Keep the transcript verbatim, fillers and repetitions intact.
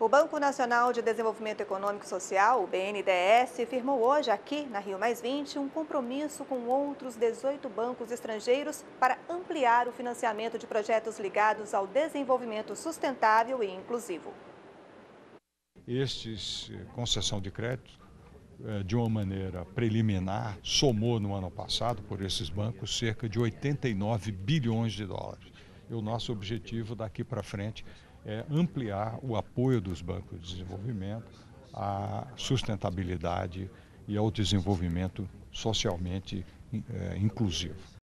O Banco Nacional de Desenvolvimento Econômico e Social, o B N D E S, firmou hoje aqui na Rio mais vinte um compromisso com outros dezoito bancos estrangeiros para ampliar o financiamento de projetos ligados ao desenvolvimento sustentável e inclusivo. Estes concessão de crédito, de uma maneira preliminar, somou no ano passado por esses bancos cerca de oitenta e nove bilhões de dólares. E o nosso objetivo daqui para frente é ampliar o apoio dos bancos de desenvolvimento à sustentabilidade e ao desenvolvimento socialmente inclusivo.